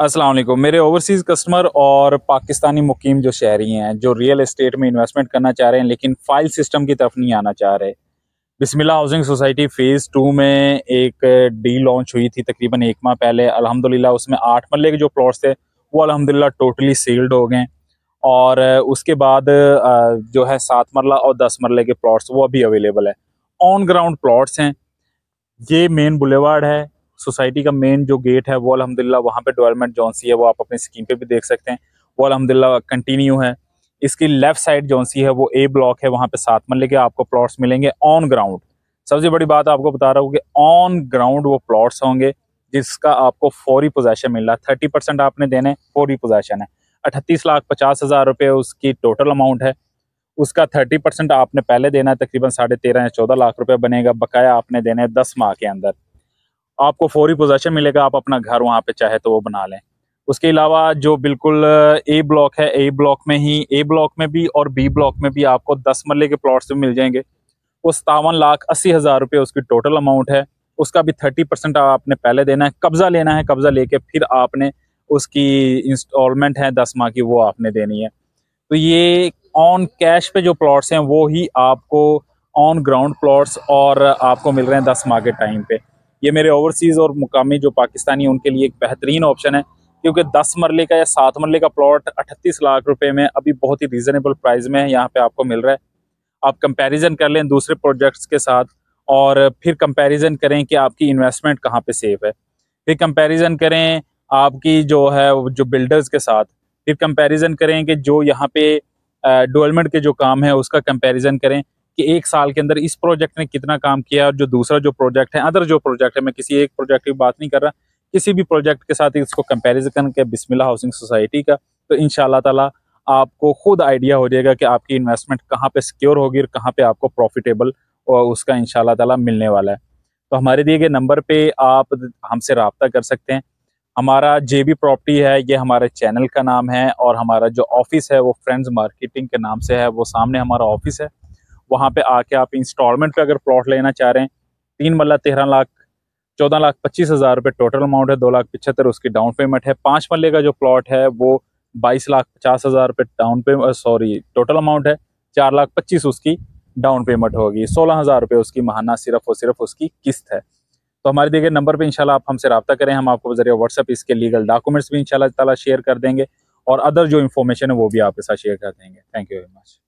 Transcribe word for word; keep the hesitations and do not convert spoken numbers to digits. अस्सलाम वालेकुम मेरे ओवरसीज़ कस्टमर और पाकिस्तानी मुकीम जो शहरी हैं जो रियल एस्टेट में इन्वेस्टमेंट करना चाह रहे हैं लेकिन फाइल सिस्टम की तरफ नहीं आना चाह रहे। Bismillah housing society phase two में एक डील लॉन्च हुई थी तकरीबन एक माह पहले। अल्हम्दुलिल्लाह उसमें आठ मरले के जो प्लॉट्स थे वो अल्हम्दुलिल्लाह टोटली सेल्ड हो गए और उसके बाद जो है सात मरला और दस मरले के प्लॉट्स वो अभी अवेलेबल है। ऑन ग्राउंड प्लॉट्स हैं। ये मेन बुलेवार्ड है, सोसाइटी का मेन जो गेट है वो अल्हम्दुलिल्लाह वहाँ पे डेवलपमेंट जौन सी है वो आप अपनी स्कीम पे भी देख सकते हैं, वो अल्हम्दुलिल्लाह कंटिन्यू है। इसकी लेफ़्ट साइड जौन सी है वो ए ब्लॉक है, वहाँ पे सात मरले के आपको प्लॉट्स मिलेंगे ऑन ग्राउंड। सबसे बड़ी बात आपको बता रहा हूँ कि ऑन ग्राउंड वो प्लॉट्स होंगे जिसका आपको फौरी पोजेसन मिल रहा है। थर्टी परसेंट आपने देने, फौरी पोजेसन है। अठतीस लाख पचास हज़ार रुपये उसकी टोटल अमाउंट है। उसका थर्टी परसेंट आपने पहले देना है, तकरीबन साढ़े तेरह या चौदह लाख रुपये बनेगा। बकाया आपने देने हैं दस माह के अंदर, आपको फौरी पोजेसन मिलेगा। आप अपना घर वहाँ पे चाहे तो वो बना लें। उसके अलावा जो बिल्कुल ए ब्लॉक है, ए ब्लॉक में ही ए ब्लॉक में भी और बी ब्लॉक में भी आपको दस मरले के प्लॉट्स भी मिल जाएंगे। वो सतावन लाख अस्सी हज़ार रुपये उसकी टोटल अमाउंट है। उसका भी थर्टी परसेंट आपने पहले देना है, कब्ज़ा लेना है। कब्ज़ा लेके फिर आपने उसकी इंस्टॉलमेंट है दस माह की वो आपने देनी है। तो ये ऑन कैश पे जो प्लॉट्स हैं वो ही आपको ऑन ग्राउंड प्लॉट्स और आपको मिल रहे हैं दस माह के टाइम पे। ये मेरे ओवरसीज़ और मुकामी जो पाकिस्तानी उनके लिए एक बेहतरीन ऑप्शन है, क्योंकि दस मरले का या सात मरले का प्लॉट अठतीस लाख रुपए में अभी बहुत ही रीज़नेबल प्राइस में है, यहाँ पे आपको मिल रहा है। आप कंपैरिजन कर लें दूसरे प्रोजेक्ट्स के साथ और फिर कंपैरिजन करें कि आपकी इन्वेस्टमेंट कहाँ पे सेफ है। फिर कंपैरिजन करें आपकी जो है जो बिल्डर्स के साथ। फिर कंपैरिजन करें कि जो यहाँ पे डेवलपमेंट के जो काम है उसका कंपैरिजन करें कि एक साल के अंदर इस प्रोजेक्ट ने कितना काम किया और जो दूसरा जो प्रोजेक्ट है, अदर जो प्रोजेक्ट है, मैं किसी एक प्रोजेक्ट की बात नहीं कर रहा, किसी भी प्रोजेक्ट के साथ इसको कंपैरिजन करके बिस्मिल्लाह हाउसिंग सोसाइटी का, तो इंशाल्लाह ताला आपको खुद आइडिया हो जाएगा कि आपकी इन्वेस्टमेंट कहाँ पे सिक्योर होगी और कहाँ पे आपको प्रॉफिटेबल और उसका इंशाल्लाह ताला मिलने वाला है। तो हमारे दिए गए नंबर पर आप हमसे रब्ता कर सकते हैं। हमारा जे बी प्रॉपर्टी है, ये हमारे चैनल का नाम है, और हमारा जो ऑफिस है वो फ्रेंड्स मार्केटिंग के नाम से है। वो सामने हमारा ऑफिस है, वहाँ पे आके आप इंस्टॉलमेंट पे अगर प्लॉट लेना चाह रहे हैं, तीन मरला तेरह लाख चौदह लाख पच्चीस हज़ार रुपये टोटल अमाउंट है, दो लाख पिछहत्तर उसकी डाउन पेमेंट है। पाँच मरले का जो प्लॉट है वो बाईस लाख पचास हज़ार रुपये down payment sorry total amount है, चार लाख पच्चीस उसकी डाउन पेमेंट होगी, सोलह हज़ार रुपये उसकी महाना सिर्फ और सिर्फ उसकी किस्त है। तो हमारे दिए गए नंबर पे इंशाल्लाह आप हमसे रब्ता करें। हम आपको जरिए व्हाट्सअप इसके लीगल डॉक्यूमेंट्स भी इंशाल्लाह ताला शेयर कर देंगे और अदर जो इन्फॉर्मेशन है वो भी आपके साथ शेयर कर देंगे। Thank you very much.